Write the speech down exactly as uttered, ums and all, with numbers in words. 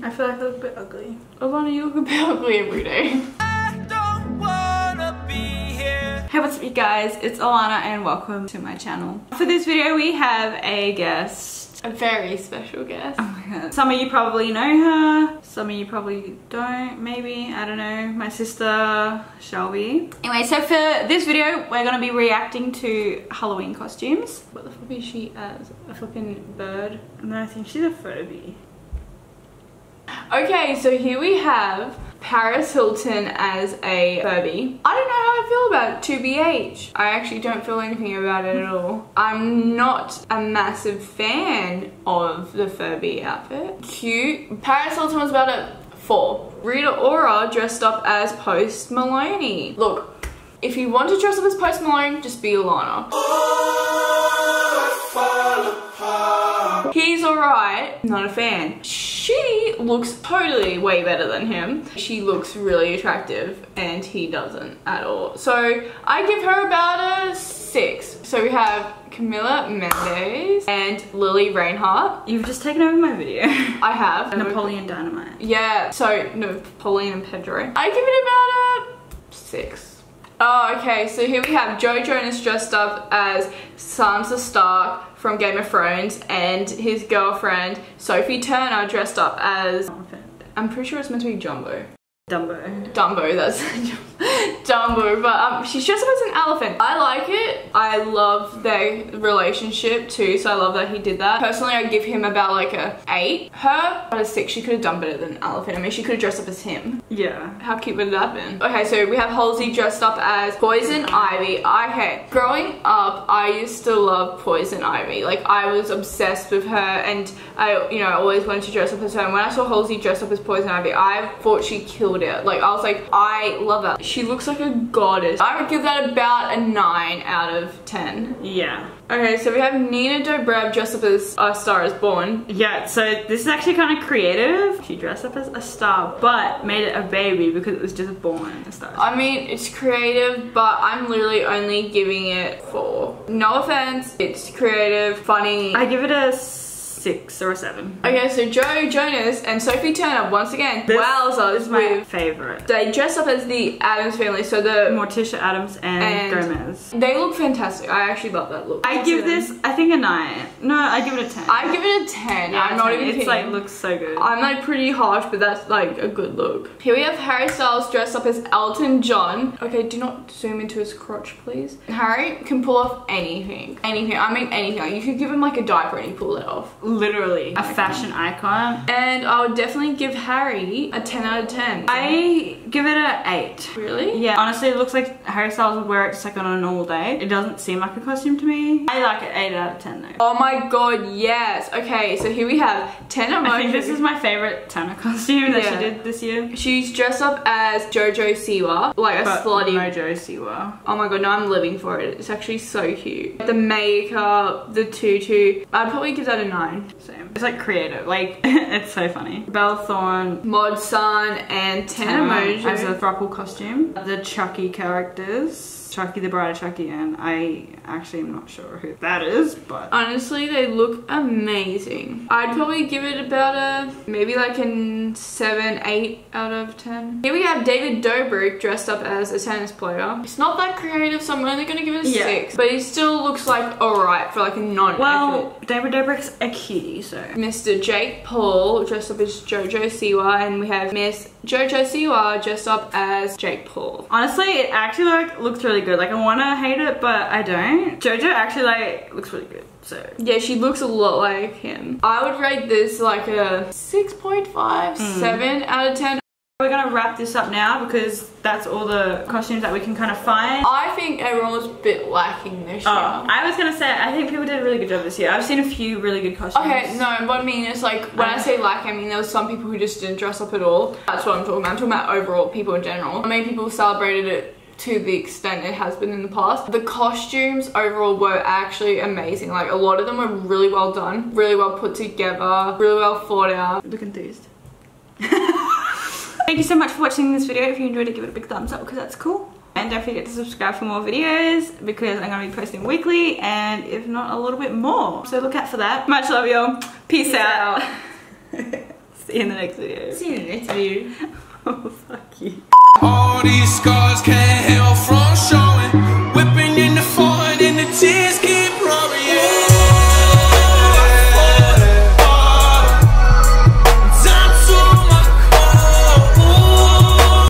I feel like I look a bit ugly. Alana, you look a bit ugly every day. I don't wanna be here. Hey, what's up you guys? It's Alana and welcome to my channel. For this video we have a guest. A very special guest. Oh my god. Some of you probably know her. Some of you probably don't, maybe. I don't know. My sister, Shelby. Anyway, so for this video we're gonna be reacting to Halloween costumes. What the fuck is she as? A fucking bird? No, I think she's a Furby. Okay, so here we have Paris Hilton as a Furby. I don't know how I feel about it, to B H. I actually don't feel anything about it at all. I'm not a massive fan of the Furby outfit. Cute. Paris Hilton was about a four. Rita Ora dressed up as Post Malone. Look, if you want to dress up as Post Malone, just be Alana. He's alright, not a fan. She looks totally way better than him. She looks really attractive and he doesn't at all. So I give her about a six. So we have Camila Mendes and Lily Reinhart. You've just taken over my video. I have. Napoleon Dynamite. Yeah, so Napoleon and Pedro. I give it about a six. Oh, okay, so here we have Joe Jonas dressed up as Sansa Stark from Game of Thrones and his girlfriend Sophie Turner dressed up as... I'm pretty sure it's meant to be Jumbo. Dumbo. Dumbo, that's Dumbo, but um, she's dressed up as an elephant. I like it. I love their relationship too, so I love that he did that. Personally, I'd give him about like a eight. Her, about a six. She could have done better than an elephant. I mean, she could have dressed up as him. Yeah. How cute would that have been? Okay, so we have Halsey dressed up as Poison Ivy. Okay, growing up, I used to love Poison Ivy. Like, I was obsessed with her and I, you know, always wanted to dress up as her. And when I saw Halsey dressed up as Poison Ivy, I thought she killed it. Like, I was like, I love that. She looks like a goddess. I would give that about a nine out of ten. Yeah. Okay, so we have Nina Dobrev dressed up as A Star Is Born. Yeah, so this is actually kind of creative. She dressed up as a star, but made it a baby because it was just born a star. I mean, it's creative, but I'm literally only giving it four. No offense, it's creative, funny. I give it a six or a seven. Okay, so Joe Jonas and Sophie Turner once again. This, wowza, this is my favorite. They dress up as the Addams Family, so the Morticia Addams and, and Gomez. They look fantastic. I actually love that look. I That's give this, I think, a nine. No, I give it a ten. I give it a ten. Yeah, I'm not even kidding. It's like looks so good. I'm like pretty harsh, but that's like a good look. Here we have Harry Styles dressed up as Elton John. Okay, do not zoom into his crotch, please. Harry can pull off anything, anything. I mean anything. You could give him like a diaper and he pull it off. Literally a fashion icon. And I would definitely give Harry a ten out of ten. I give it an eight. Really? Yeah. Honestly, it looks like Harry Styles would wear it just like on a normal day. It doesn't seem like a costume to me. I like it eight out of ten though. Oh my god, yes. Okay, so here we have Tana Mongeau. I think this is my favorite Tana costume that yeah. she did this year. She's dressed up as JoJo Siwa. Like a but slutty. Mojo Siwa. Oh my god, no, I'm living for it. It's actually so cute. The makeup, the tutu. I'd probably give that a nine. Same. It's like creative, like it's so funny. Bella Thorne, Mod Sun, and Tana Mongeau as a throuple costume. The Chucky characters, Chucky, the Bride of Chucky, and I actually am not sure who that is, but honestly, they look amazing. I'd probably give it about a maybe like an seven, eight out of ten. Here we have David Dobrik dressed up as a tennis player. It's not that creative, so I'm only gonna give it a yeah. six, but he still looks like alright for like a non-effort. Well, David Dobrik's a cutie, so. Mister Jake Paul dressed up as JoJo Siwa, and we have Miss JoJo Siwa dressed up as Jake Paul. Honestly, it actually like looks really good. Like I wanna hate it, but I don't. JoJo actually like looks really good. So yeah, she looks a lot like him. I would rate this like a six point five, mm. seven out of ten. We're gonna wrap this up now because that's all the costumes that we can kind of find. I think everyone was a bit lacking this year. Oh, I was gonna say, I think people did a really good job this year. I've seen a few really good costumes. Okay, no, what I mean is like, when um, I say lacking, I mean there was some people who just didn't dress up at all. That's what I'm talking about. I'm talking about overall people in general. I mean, people celebrated it to the extent it has been in the past. The costumes overall were actually amazing. Like, a lot of them were really well done, really well put together, really well thought out. Look enthused. Thank you so much for watching this video. If you enjoyed it, give it a big thumbs up because that's cool. And don't forget to subscribe for more videos because I'm going to be posting weekly and if not, a little bit more. So look out for that. Much love, y'all. Peace, Peace out. out. See you in the next video. See you in the next video. Oh, fuck you. All these scars